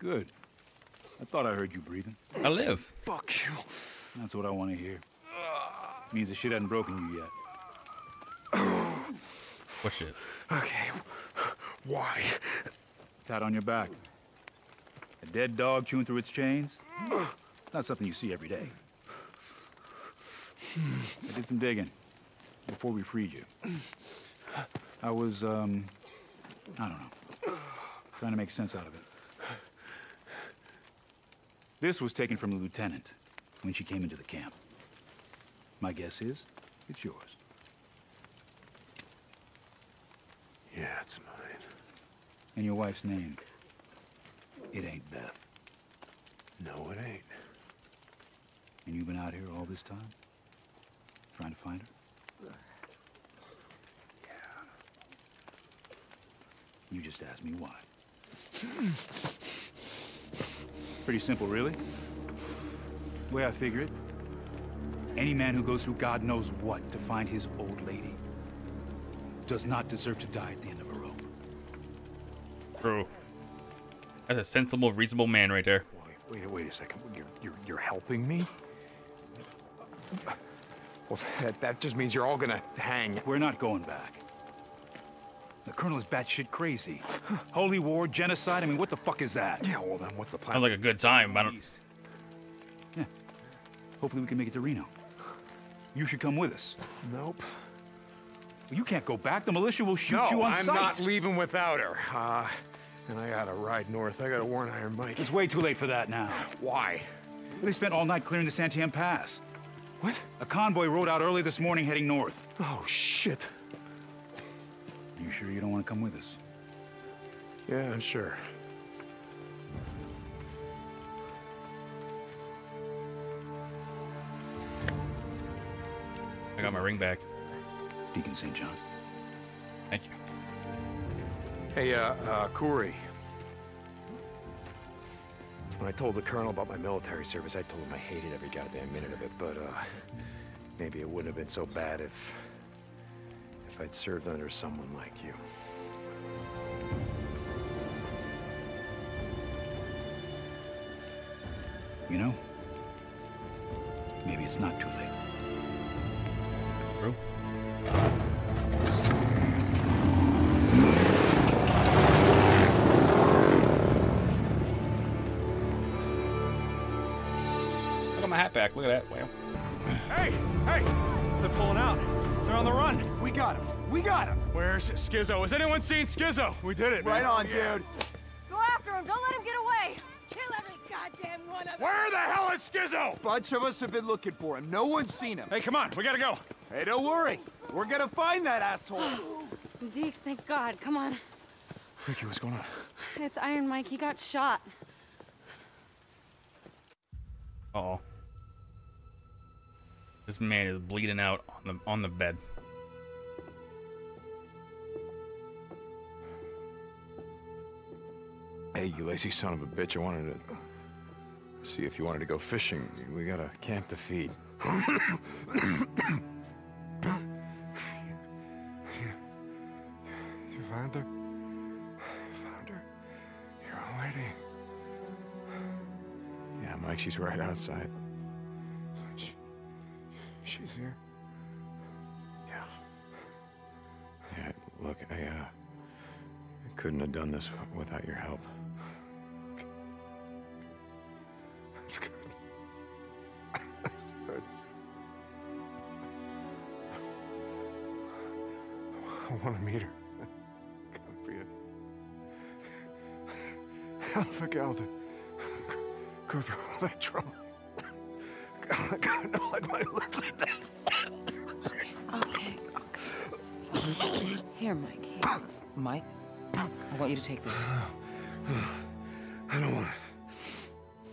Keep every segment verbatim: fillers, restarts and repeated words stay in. Good. I thought I heard you breathing. I live. Fuck you. That's what I want to hear. It means the shit hasn't broken you yet. What shit? Okay. Why? Tied on your back. A dead dog chewing through its chains? Not something you see every day. I did some digging before we freed you. I was, um, I don't know, trying to make sense out of it. This was taken from the lieutenant when she came into the camp. My guess is it's yours. Yeah, it's mine. And your wife's name? It ain't Beth. No, it ain't. And you've been out here all this time? Trying to find her? Yeah. You just asked me why. Pretty simple, really. The way I figure it, any man who goes through God knows what to find his old lady does not deserve to die at the end of a rope. Bro. That's a sensible, reasonable man right there. Wait, wait, wait a second. You're, you're, you're helping me? Well, that, that just means you're all gonna hang. We're not going back. The colonel is batshit crazy. Holy war, genocide, I mean, what the fuck is that? Yeah, well then, what's the plan? Sounds like a good time, but I don't... Yeah. Hopefully we can make it to Reno. You should come with us. Nope. Well, you can't go back. The militia will shoot no, you on I'm sight. I'm not leaving without her. Uh... And I gotta ride north. I gotta warn Iron Mike. It's way too late for that now. Why? They spent all night clearing the Santiam Pass. What? A convoy rode out early this morning heading north. Oh, shit. You sure you don't want to come with us? Yeah, I'm sure. I got my ring back. Deacon Saint John. Thank you. Hey, uh, uh, Corey. When I told the colonel about my military service, I told him I hated every goddamn minute of it, but, uh, maybe it wouldn't have been so bad if... if I'd served under someone like you. You know, maybe it's not too late. True. Back. Look at that. Wow. Hey! Hey! They're pulling out. They're on the run. We got him. We got him. Where's Skizzo? Has anyone seen Skizzo? We did it. Right man. on, yeah. dude. Go after him. Don't let him get away. Kill every goddamn one of them. Where the hell is Skizzo? A bunch of us have been looking for him. No one's seen him. Hey, come on. We gotta go. Hey, don't worry. We're gonna find that asshole. Deke, thank God. Come on. Ricky, what's going on? It's Iron Mike. He got shot. Uh-oh. This man is bleeding out on the on the bed. Hey, you lazy son of a bitch! I wanted to see if you wanted to go fishing. We got a camp to feed. You found her. You found her. Your old lady. Yeah, Mike. She's right outside. She's here. Yeah. Yeah, look, I, uh, I couldn't have done this without your help. That's good. That's good. I want to meet her. God for you. Hell of a gal to go through all that trouble. I kind of like my little bit. Okay, okay. Here, Mike. Here. Mike, I want you to take this. I don't want it.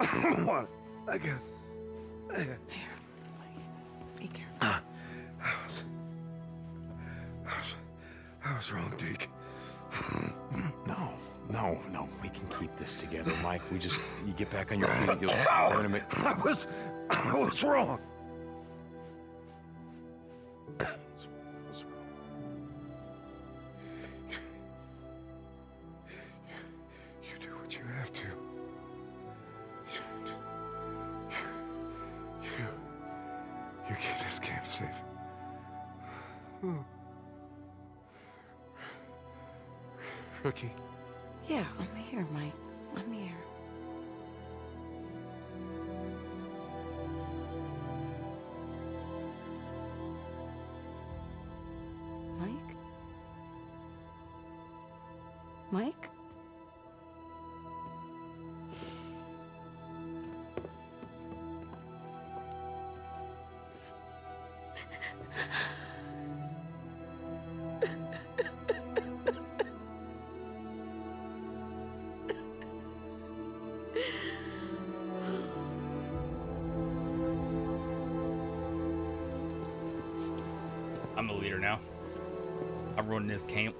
I don't want it. I can't. I can't. Here, Mike. Be careful. I was, I was, I was wrong, Deke. No, no, no. We can keep this together, Mike. We just, you get back on your feet. You'll learn to make. I was. I was wrong. I was wrong. You, you do what you have to. safe. Oh. Ricky. Yeah, I'm here, Mike. I'm here. Mike? Mike? I'm the leader now. I'm running this camp.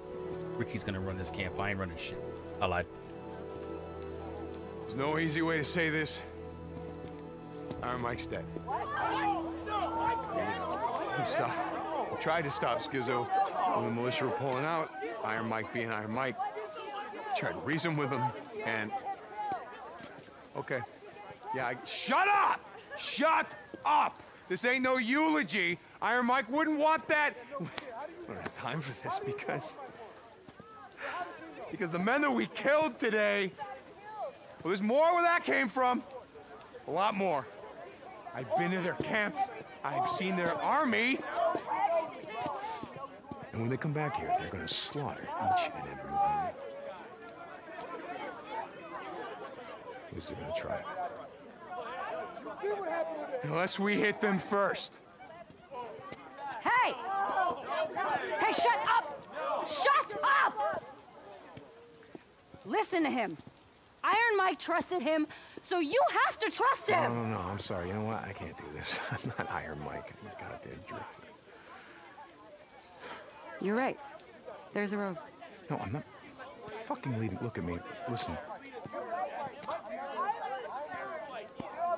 Ricky's gonna run this camp. I ain't running shit. I lied. There's no easy way to say this. Iron Mike's dead. What? He stopped. He tried to stop Skizzo. When the militia were pulling out, Iron Mike being Iron Mike, I tried to reason with him, and... Okay. Yeah, I... Shut up! Shut up! This ain't no eulogy. Iron Mike wouldn't want that. We don't have time for this because... Because the men that we killed today... Well, there's more where that came from. A lot more. I've been to their camp. I've seen their army. And when they come back here, they're gonna slaughter each and every one. At least they're gonna try. Unless we hit them first. Hey! Hey, shut up! Shut up! Listen to him. Iron Mike trusted him, so you have to trust him! No, no, no, I'm sorry. You know what? I can't do this. I'm not Iron Mike. I'm a goddamn jerk. You're right. There's a road. No, I'm not fucking leaving. Look at me. Listen.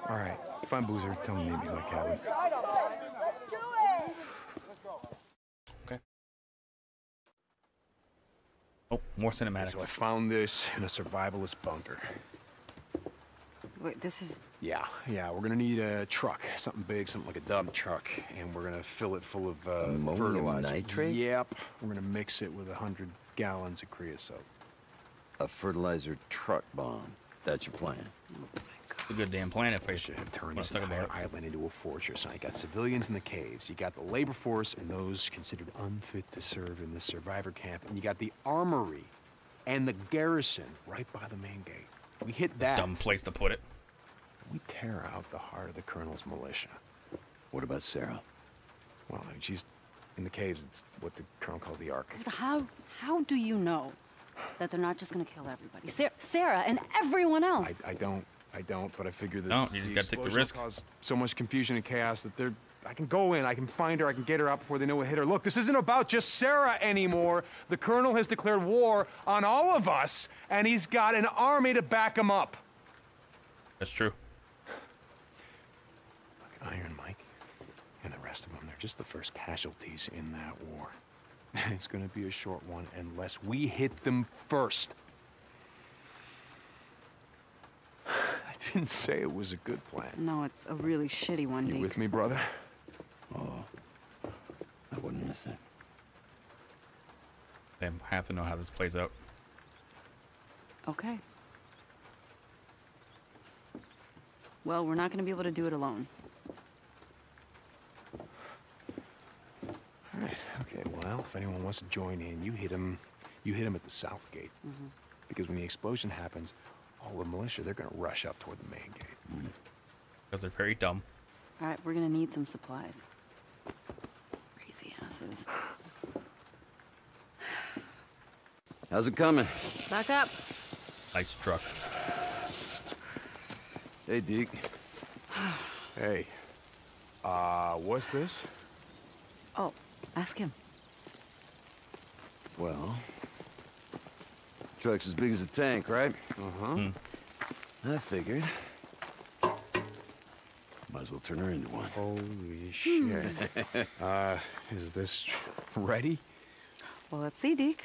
All right. If I'm Boozer, tell me maybe like Calvin. Oh, more cinematics. So I found this in a survivalist bunker. Wait, this is... Yeah, yeah, we're gonna need a truck. Something big, something like a dump truck. And we're gonna fill it full of, uh, ammonium nitrate? Yep. We're gonna mix it with one hundred gallons of creosote. A fertilizer truck bomb. That's your plan. Oh my God. It's a good damn plan if I should have turned this entire island into a fortress. And I got civilians in the caves. You got the labor force and those considered unfit to serve in the survivor camp. And you got the armory and the garrison right by the main gate. We hit that. Dumb place to put it. We tear out the heart of the colonel's militia. What about Sarah? Well, I mean, she's in the caves. It's what the colonel calls the Ark. How, how do you know that they're not just going to kill everybody? Sarah, Sarah and everyone else. I, I don't. I don't, but I figure that no, you the gotta take the risk. Cause so much confusion and chaos that they're... I can go in, I can find her, I can get her out before they know what hit her. Look, this isn't about just Sarah anymore. The colonel has declared war on all of us, and he's got an army to back him up. That's true. Look, Iron Mike and the rest of them, they're just the first casualties in that war. It's gonna be a short one unless we hit them first. I didn't say it was a good plan. No, it's a really shitty one, Deacon. You with me, brother? Oh, I wouldn't miss it. They have to know how this plays out. Okay. Well, we're not going to be able to do it alone. All right. Okay. Well, if anyone wants to join in, you hit him. You hit him at the south gate, mm-hmm. because when the explosion happens. All the militia, they're gonna rush up toward the main gate. Because they're very dumb. All right, we're gonna need some supplies. Crazy asses. How's it coming? Back up. Nice truck. Hey, Deke. Hey. Uh, what's this? Oh, ask him. Well... Truck's as big as a tank, right? Uh-huh. Mm. I figured. Might as well turn her into one. Holy shit. uh, is this ready? Well, let's see, Deke.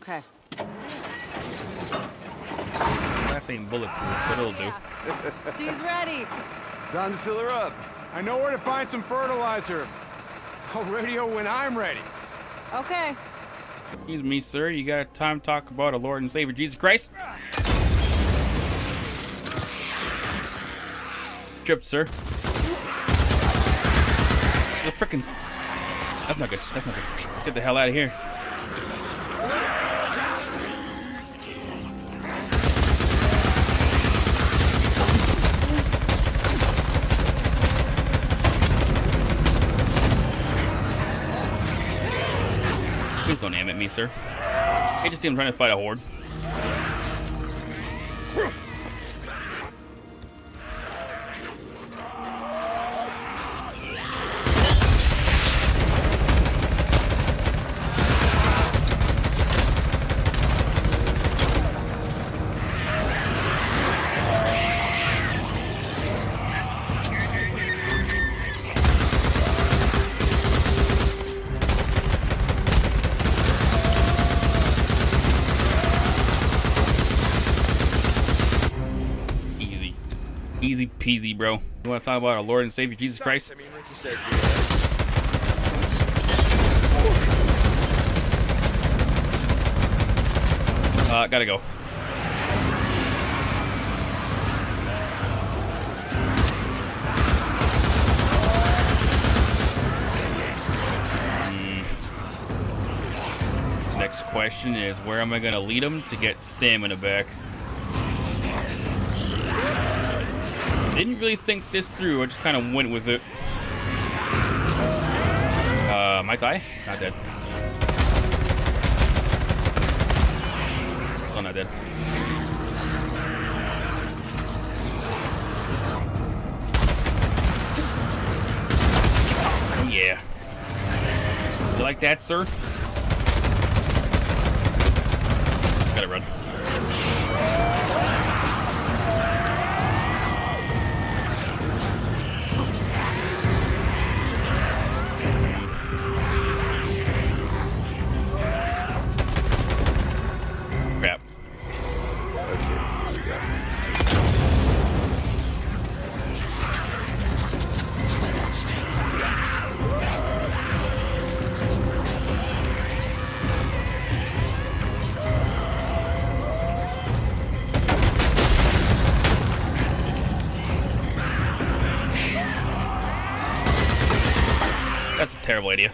Okay. ass ain't bulletproof, but it'll do. She's ready. Time to fill her up. I know where to find some fertilizer. I'll radio when I'm ready. Okay. Excuse me, sir. You got a time to talk about a Lord and Savior, Jesus Christ? Trip, sir. The frickin'... That's not good. That's not good. Let's get the hell out of here. Please don't aim at me, sir. I just see him trying to fight a horde. Easy peasy, bro. You want to talk about our Lord and Savior, Jesus Christ? I mean, Ricky says the, uh, uh, gotta go. Mm. Next question is, where am I gonna lead him to get stamina back? Didn't really think this through. I just kind of went with it. Uh, might die? Not dead. Still not dead. Yeah. You like that, sir? Gotta run. That's a terrible idea.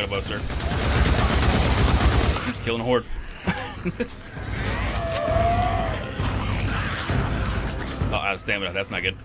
About, sir. I'm just killing a horde. Oh, out of stamina. That's not good.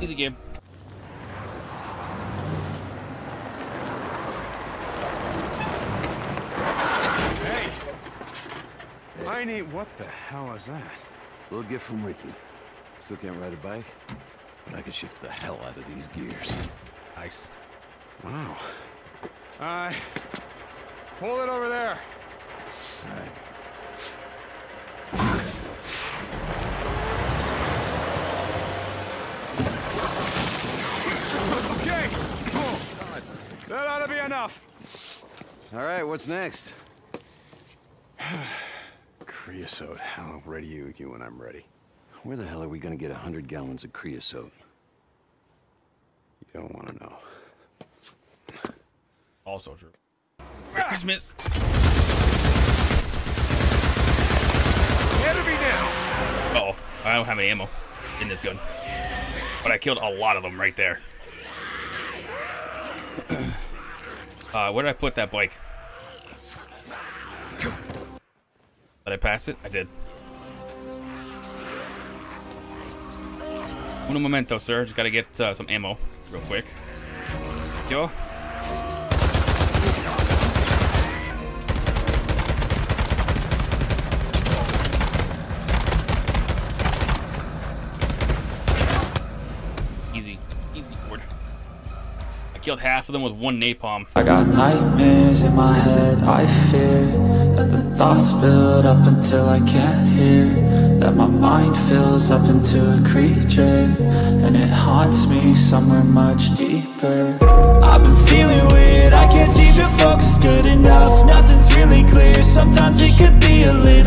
Easy game. Hey! I need... What the hell is that? A little gift from Ricky. Still can't ride a bike, but I can shift the hell out of these gears. Nice. Wow. Uh... Hold it over there. All right. That ought to be enough. All right, what's next? Creosote. I'll radio you when I'm ready. Where the hell are we gonna get a hundred gallons of creosote? You don't want to know. Also true. Ah! Christmas. Enemy down. Uh oh, I don't have any ammo in this gun, but I killed a lot of them right there. Uh, where did I put that bike? Did I pass it? I did. Uno momento, sir. Just gotta get uh, some ammo real quick. Yo. Killed half of them with one napalm. I got nightmares in my head. I fear that the thoughts build up until I can't hear, that my mind fills up into a creature and it haunts me somewhere much deeper. I've been feeling weird, I can't seem to focus good enough. Nothing's really clear, sometimes it could be a little